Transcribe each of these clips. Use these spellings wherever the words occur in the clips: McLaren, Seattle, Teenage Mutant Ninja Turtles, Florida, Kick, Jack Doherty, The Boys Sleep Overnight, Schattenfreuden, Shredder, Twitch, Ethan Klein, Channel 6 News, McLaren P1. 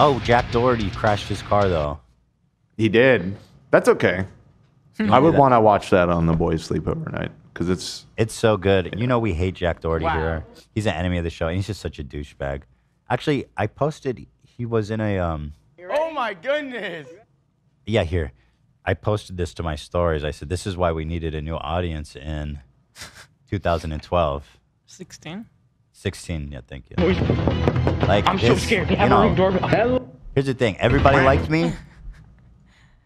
Oh, Jack Doherty crashed his car, though. He did. That's okay. I would want to watch that on The Boys Sleep Overnight because it's so good. You know we hate Jack Doherty here. He's an enemy of the show, and he's just such a douchebag. Actually, I posted he was in a Oh my goodness. Yeah, here. I posted this to my stories. I said this is why we needed a new audience in 2012. 16? 16, yeah, thank you. Like I'm so scared. You know, here's the thing. Everybody liked me.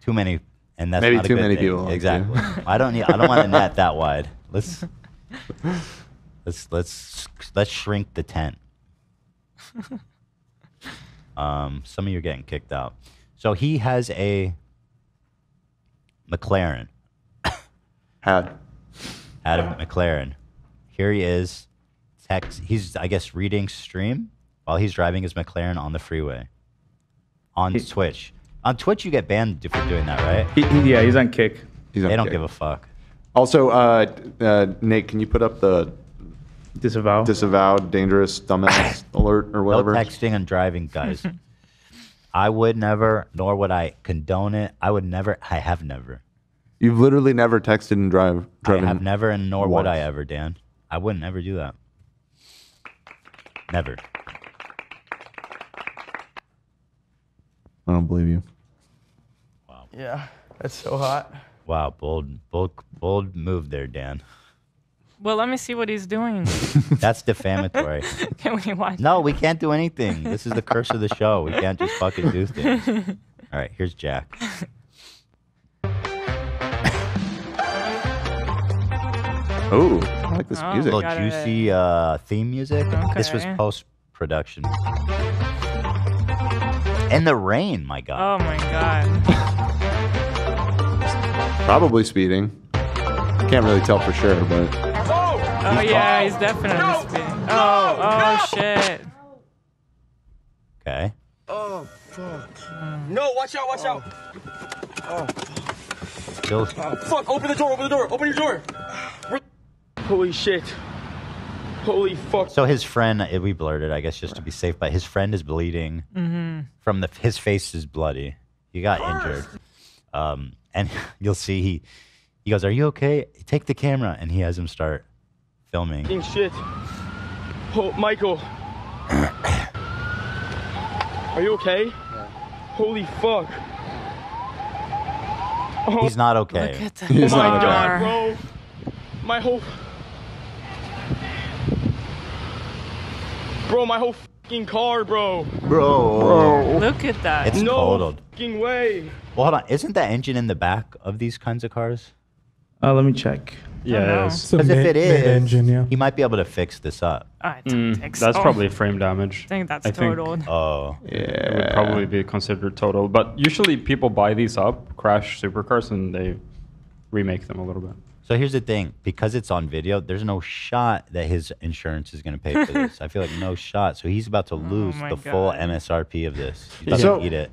Too many. And that's maybe not too many thing. People. Exactly. I don't want the net that wide. Let's shrink the tent. Some of you are getting kicked out. So he has a McLaren. Had a McLaren. Here he is. He's I guess reading stream while he's driving his McLaren on the freeway. On Twitch. On Twitch, you get banned for doing that, right? Yeah, he's on Kick. They don't give a fuck. Also, Nate, can you put up the disavowed, dangerous, dumbass alert or whatever? No texting and driving, guys. I would never, nor would I condone it. I would never. I have never. You've literally never texted and driven. I have never, and nor would I ever, Dan. I wouldn't ever do that. Never. I don't believe you. Wow. Yeah, that's so hot. Wow, bold move there, Dan. Well, let me see what he's doing. That's defamatory. Can we watch? No, we can't do anything. This is the curse of the show. We can't just fucking do things. All right, here's Jack. Oh, I like this music. A little juicy theme music. Okay. This was post-production. And the rain, my God. Oh, my God. Probably speeding. Can't really tell for sure, but... Oh, yeah, he's definitely speeding. Oh, shit. Okay. Oh, fuck. No, watch out, watch out. Oh, fuck. Still... Oh, fuck, open the door, open your door. Holy shit. Holy fuck. So his friend, we blurred it, I guess, just to be safe, but his friend is bleeding. From his face is bloody. He got injured. And you'll see he goes, "Are you okay? Take the camera." And he has him start filming. Shit. Oh, Michael. Are you okay? Yeah. Holy fuck. Oh. He's not okay. Look at that. He's not okay. God, bro. My whole... Bro, my whole fucking car, bro. Bro. Look at that. It's totaled. No fucking way. Well, hold on. Isn't the engine in the back of these kinds of cars? Let me check. Yeah, because if it is, engine, he might be able to fix this up. That's probably frame damage. I think that's totaled. Oh, yeah. It would probably be considered total. But usually people buy these up, crash supercars, and they remake them a little bit. So here's the thing, because it's on video, there's no shot that his insurance is going to pay for this. I feel like no shot. So he's about to lose the full MSRP of this. He's about to eat it.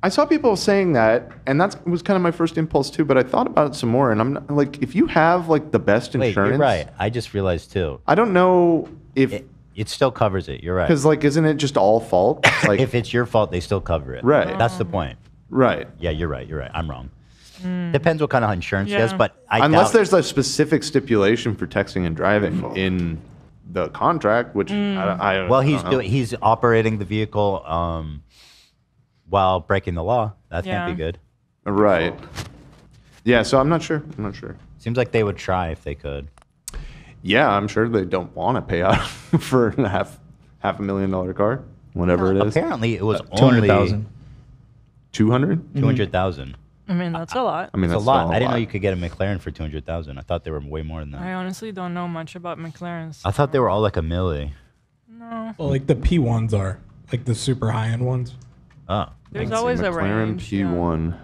I saw people saying that, and that was kind of my first impulse too, but I thought about it some more, and I'm not, like, if you have like the best insurance... You're right. I just realized too. I don't know if... It still covers it. You're right. Because like, isn't it just all fault? Like, if it's your fault, they still cover it. Right. That's the point. Right. Yeah, you're right. You're right. I'm wrong. Depends what kind of insurance he has, but I unless there's a specific stipulation for texting and driving in the contract, which he's operating the vehicle while breaking the law. That can't be good, right? Yeah, so I'm not sure. I'm not sure. Seems like they would try if they could. Yeah, I'm sure they don't want to pay out for a half-a-million-dollar car, whatever it is. Apparently, it was only 200,000. 200,000. I mean, that's a lot. I mean, that's a lot. I didn't know you could get a McLaren for 200,000. I thought they were way more than that. I honestly don't know much about McLarens. So. I thought they were all like a milli. No. Well, like the P1s are, like the super high-end ones. Oh. There's always a range. McLaren P1. Yeah.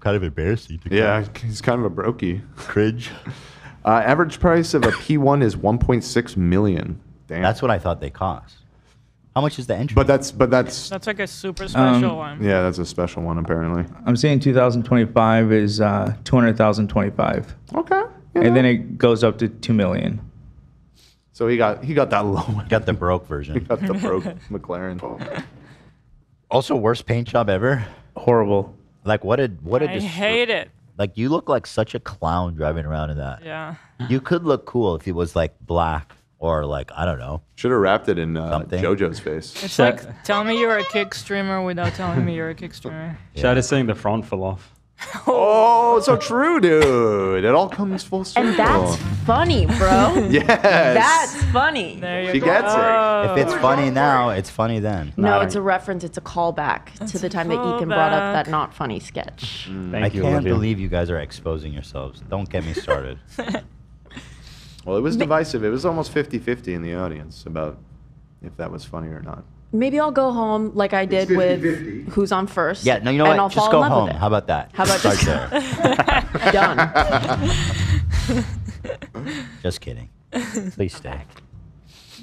Kind of embarrassing. Yeah, he's kind of a brokey. Cringe. Average price of a P1 is 1.6 million. Damn. That's what I thought they cost. How much is the entry? That's like a super special one. Yeah, that's a special one apparently. I'm saying 2025 is 200,025. Okay. Yeah. And then it goes up to 2 million. So he got that low one. Got the broke version. He got the broke McLaren. Also, worst paint job ever. Horrible. Like what a I hate it. Like you look like such a clown driving around in that. Yeah. You could look cool if it was like black or like I don't know. Should have wrapped it in JoJo's face. It's like tell me you're a kick streamer without telling me you're a kick streamer. Yeah. Shad is saying the front fell off. Oh, so true, dude. It all comes full circle. And that's funny, bro. Yes. That's funny. There she gets it. If it's funny now, it's funny then. No, it's a reference. It's a callback to the time that Ethan brought up that not funny sketch. Thank you, I can't believe you guys are exposing yourselves. Don't get me started. Well, it was divisive. It was almost 50-50 in the audience about if that was funny or not. Maybe I'll go home like I did with Who's On First. Yeah, no, you know what? Just go home. How about that? How about just start there? Done. Just kidding. Please stay.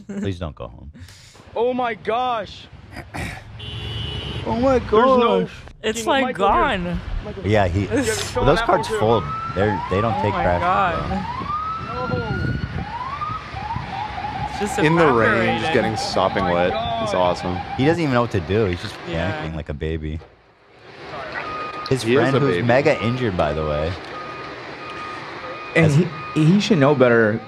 Please don't go home. Oh my gosh. Oh my gosh. No, it's like Michael gone. Yeah, he. Well, those cards fold. They don't take crash. Oh my God. No. In the rain, just getting sopping wet. It's awesome. He doesn't even know what to do. He's just panicking like a baby. His friend, who's mega injured, by the way. And he should know better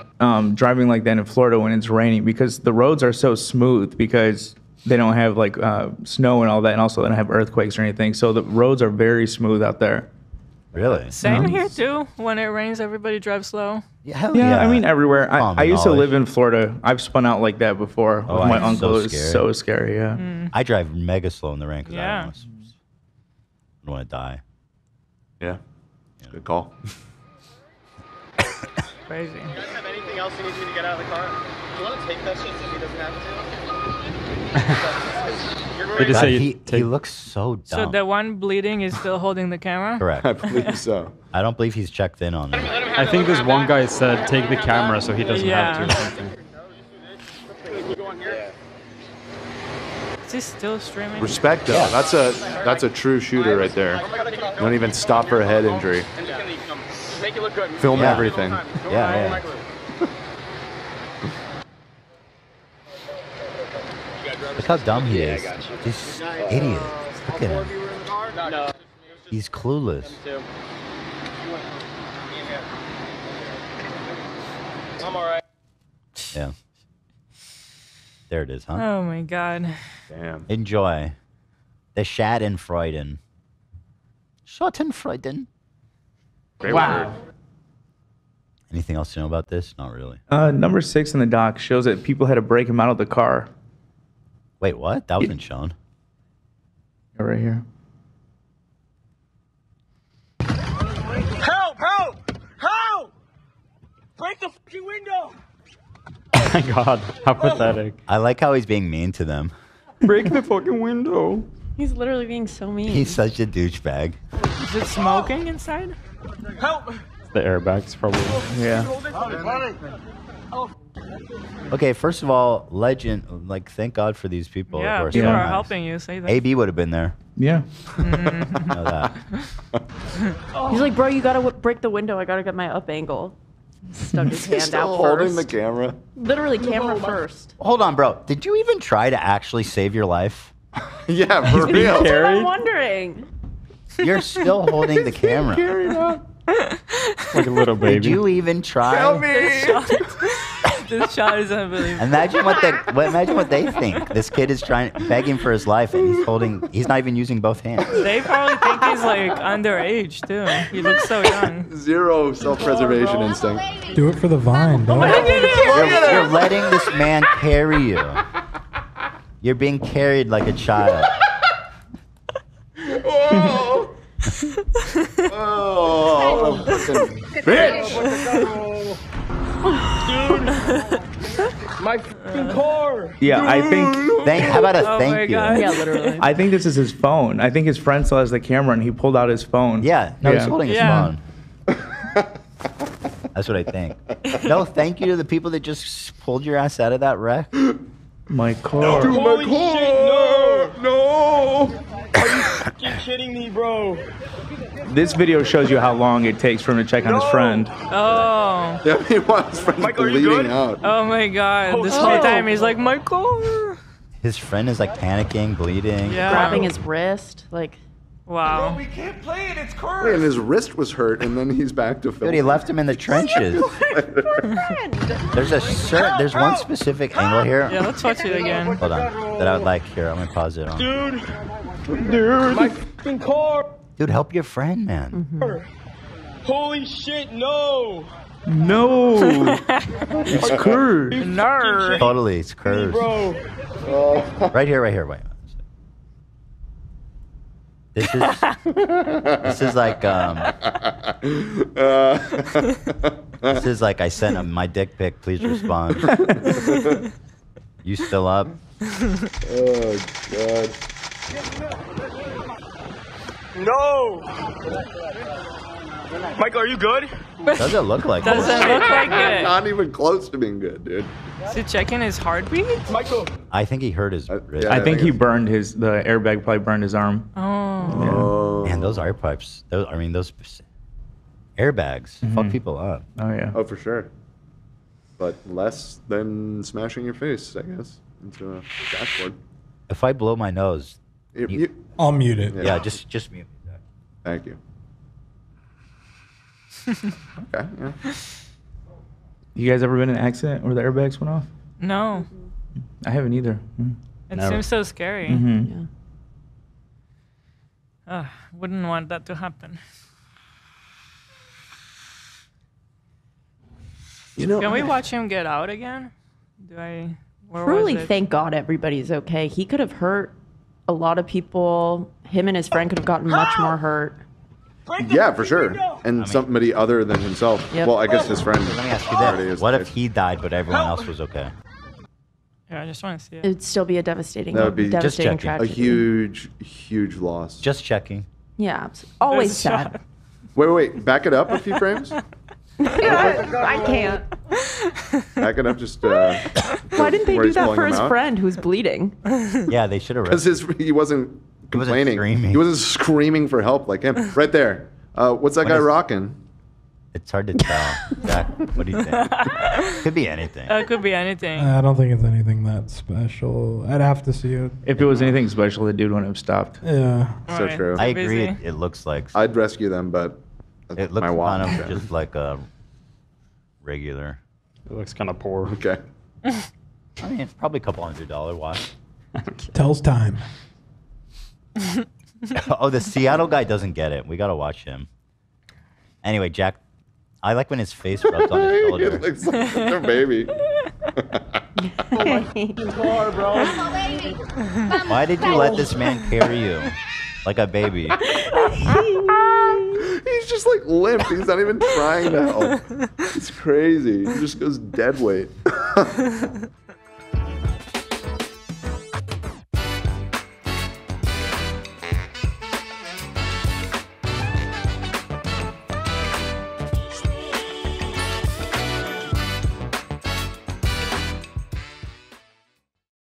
driving like that in Florida when it's raining because the roads are so smooth because they don't have like snow and all that, and also they don't have earthquakes or anything. So the roads are very smooth out there. Really? Same here too. When it rains, everybody drives slow. Yeah, I mean everywhere. I used to live in Florida. I've spun out like that before. Oh, my uncle is so scary. Yeah. Mm. I drive mega slow in the rain because I don't want to die. Yeah. Good call. Crazy. Do you guys have anything else you need me to get out of the car? Do you want to take that shit since he doesn't have to? God, he looks so dumb. So the one bleeding is still holding the camera? Correct. I believe so. I don't believe he's checked in on him. I think this one guy said take the camera so he doesn't have to. Is he still streaming? Respect though. That's a true shooter right there. Don't even stop her head injury. Film everything. Yeah. Look how dumb he is. This idiot. Look at him. He's clueless. I'm alright. Yeah. There it is, huh? Oh my God. Damn. Enjoy. The Schattenfreuden. Schattenfreuden. Wow. Word. Anything else to know about this? Not really. Number 6 in the doc shows that people had to break him out of the car. Wait, what? That wasn't shown. Right here. Help! Help! Help! Break the fucking window! Oh my God, how pathetic. I like how he's being mean to them. Break the fucking window. He's literally being so mean. He's such a douchebag. Is it smoking inside? Help! The airbags probably. Yeah. Oh. Okay, first of all, legend. Like, thank God for these people. Yeah, people are helping you. Say that. AB would have been there. Yeah. Know that. He's like, bro, you gotta break the window. I gotta get my up angle. Stuck his hand still out holding the camera. Literally, camera first. Hold on, bro. Did you even try to actually save your life? Yeah, for real. That's what I'm wondering. You're still holding the camera. Carried up. Like a little baby. Did you even try? Tell me. This shot is unbelievable. Imagine what they think. This kid is begging for his life, and he's not even using both hands. They probably think he's like underage too. He looks so young. Zero self-preservation instinct. Do it for the vine, bro. You're letting this man carry you. You're being carried like a child. Whoa. Oh, bitch! Dude, my fucking car. Yeah, dude. I think. How about a thank you? God. Yeah, literally. I think this is his phone. I think his friend still has the camera, and he pulled out his phone. Yeah, no, he's holding his phone. That's what I think. No, thank you to the people that just pulled your ass out of that wreck. My car. No, dude, my car. Shit, no. fucking kidding me, bro. This video shows you how long it takes for him to check on his friend. Oh. Yeah, he wants his friend bleeding out. Oh my god. Oh, this whole time he's like, Michael. His friend is like panicking, bleeding. Yeah. Grabbing his wrist. Like, wow. Bro, we can't play it. It's cursed. Wait, and his wrist was hurt, and then he's back to film. Dude, he left him in the trenches. There's one specific angle here. Yeah, let's watch it again. Hold on. That I would like here. I'm gonna pause it on. Dude, my fucking car. Dude, help your friend, man. Mm-hmm. Holy shit, no. No. It's cursed. No. Totally, it's cursed. Bro. Right here. Wait. This is like this is like I sent him my dick pic. Please respond. You still up? Oh god! No, Michael, are you good? Does it look like? Doesn't look like it. Not even close to being good, dude. Is he checking his heartbeat? Michael. I think he hurt his wrist. Yeah, I think he burned his. The airbag probably burned his arm. Oh. Yeah. Man, those air pipes. Those. I mean, those airbags fuck people up. Oh yeah. Oh for sure. But less than smashing your face, I guess, into a dashboard. If I blow my nose, I'll mute it. Yeah, just mute. Thank you. Okay. Yeah. You guys ever been in an accident where the airbags went off? No. I haven't either. It seems so scary. Mm-hmm. Yeah. Wouldn't want that to happen. You know, can we watch him get out again? Truly, thank God everybody's okay. He could have hurt a lot of people. Him and his friend could have gotten much more hurt. Yeah, for sure. And somebody other than himself. Yep. Well, I guess his friend. Let me ask you this. What if he died, but everyone else was okay? Yeah, I just want to see it. It would still be a devastating, that would be devastating tragedy. A huge, huge loss. Just checking. Yeah, always sad. Wait. Back it up a few frames. I can't. Back it up just. Why didn't they do that for his friend who's bleeding? Yeah, they should have. Because he wasn't. He wasn't screaming for help like him. Right there. What's that guy rocking? It's hard to tell. Jack, what do you think? Could be anything. It could be anything. I don't think it's anything that special. I'd have to see it. If it was anything special, the dude wouldn't have stopped. Yeah. So true. I agree. It looks like. I'd rescue them, but it looks kind of just like a regular. It looks kind of poor. Okay. I mean, it's probably a couple $100 watch. Tells time. Oh, the Seattle guy doesn't get it. We gotta watch him. Anyway, Jack, I like when his face rubs on his shoulder. It looks like a baby. Car, bro. I'm a baby. Why did you let this man carry you like a baby? He's just like limp. He's not even trying to help. It's crazy. He just goes dead weight.